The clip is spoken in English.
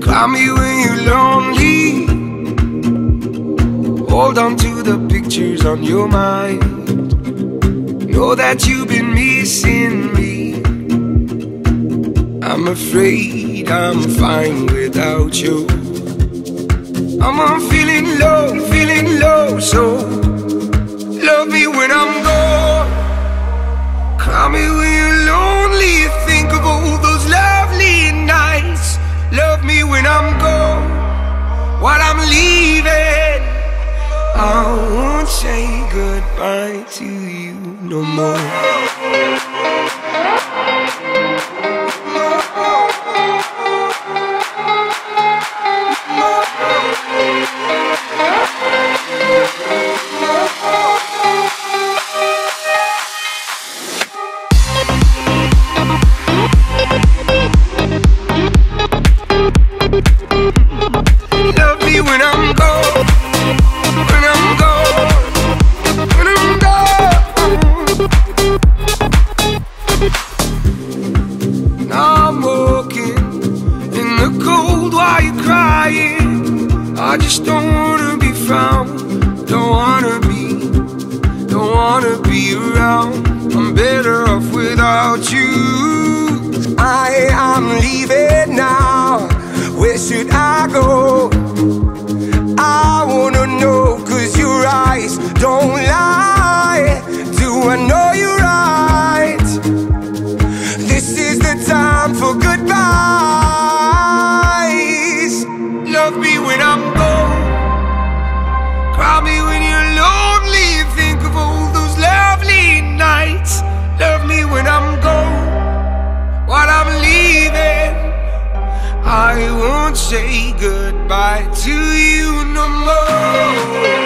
Call me when you're lonely. Hold on to the pictures on your mind. Know that you've been missing me. I'm afraid I'm fine without you. I'm feeling low, so love me when I'm gone. Call me when you're lonely, think of all those lovely nights. Love me when I'm gone, while I'm leaving. I won't say goodbye to you no more. I just don't wanna be found, don't wanna be around. I'm better off without you. I am leaving now, where should I go? I wanna know, cause your eyes don't lie. Do I know you're right? This is the time for goodbyes. Love me when I'm gone. Call me when you're lonely. Think of all those lovely nights. Love me when I'm gone, while I'm leaving. I won't say goodbye to you no more.